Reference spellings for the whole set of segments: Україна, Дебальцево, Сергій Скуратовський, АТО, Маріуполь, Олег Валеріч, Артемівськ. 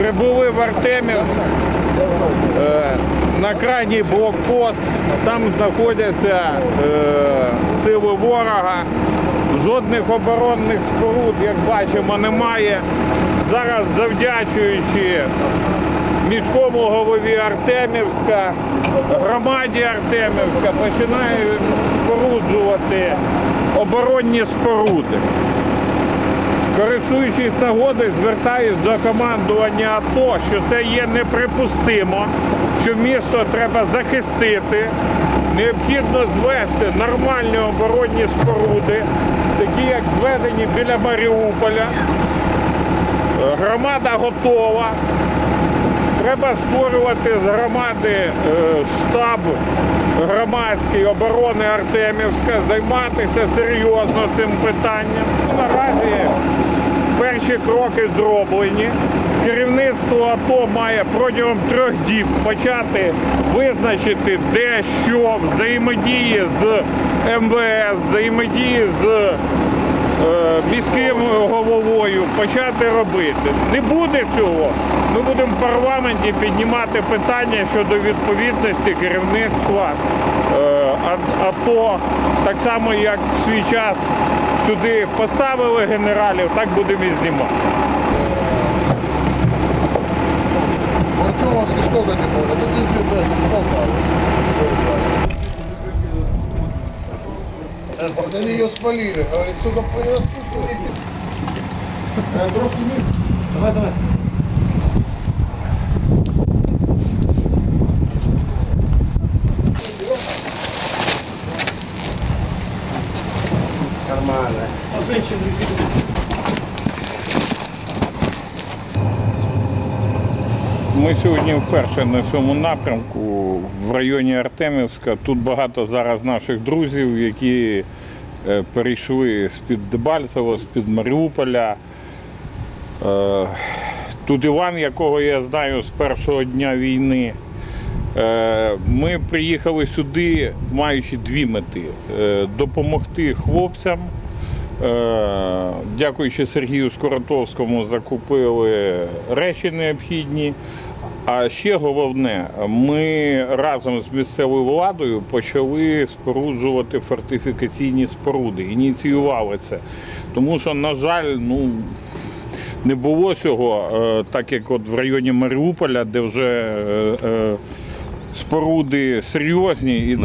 Прибули в Артемівськ, на крайній блокпост, там знаходяться сили ворога. Жодних оборонних споруд, як бачимо, немає. Зараз, завдячуючи міському голові Артемівська, громаді Артемівська, починають споруджувати оборонні споруди. Користуючись нагодою, звертаюсь до командування АТО, що це є неприпустимо, що місто треба захистити. Необхідно звести нормальні оборонні споруди, такі як зведені біля Маріуполя. Громада готова. Треба створювати з громади штаб громадської оборони Артемівська, займатися серйозно цим питанням. Наразі перші кроки зроблені. Керівництво АТО має протягом 3 діб почати визначити, де що, взаємодії з МВС, взаємодії з міським головою, почати робити. Не буде цього, ми будемо в парламенті піднімати питання щодо відповідності керівництва АТО, так само, як в свій час сюди поставили генералів, так будемо і знімати. Они ее спалили, говорит, сука, понес, пустует. Давай, давай. Нормально. А женщины ми сьогодні вперше на цьому напрямку в районі Артемівська. Тут багато зараз наших друзів, які перейшли з-під Дебальцево, з-під Маріуполя. Тут Іван, якого я знаю з першого дня війни. Ми приїхали сюди, маючи 2 мети – допомогти хлопцям. Дякуючи Сергію Скуратовському, закупили речі необхідні. А ще головне, ми разом з місцевою владою почали споруджувати фортифікаційні споруди, ініціювали це. Тому що, на жаль, не було цього, так як от в районі Маріуполя, де вже споруди серйозні і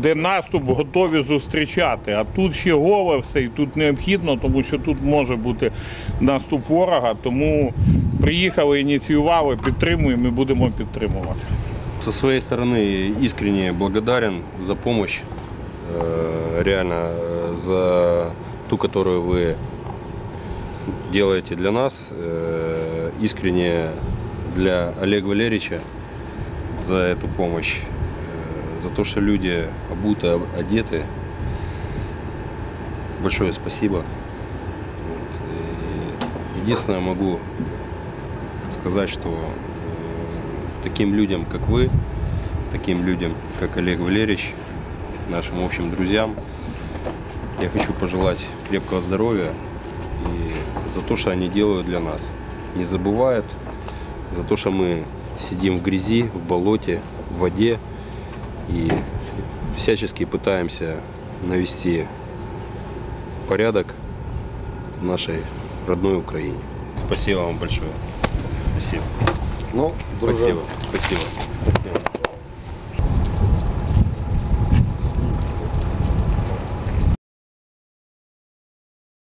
де наступ готові зустрічати. А тут ще голе все і тут необхідно, тому що тут може бути наступ ворога. Тому приїхали, ініціювали, підтримуємо і будемо підтримувати. Зі своєї сторони іскренне благодарен за допомогу, реально за ту, яку ви робите для нас. Іскренне для Олега Валеріча за эту помощь, за то, что люди обуты, одеты. Большое спасибо. И единственное, могу сказать, что таким людям, как вы, таким людям, как Олег Валерьевич, нашим общим друзьям, я хочу пожелать крепкого здоровья и за то, что они делают для нас. Не забывают, за то, что мы сидим в грязи, в болоте, в воде и всячески пытаемся навести порядок в нашей родной Украине. Спасибо вам большое. Спасибо. Спасибо. Спасибо.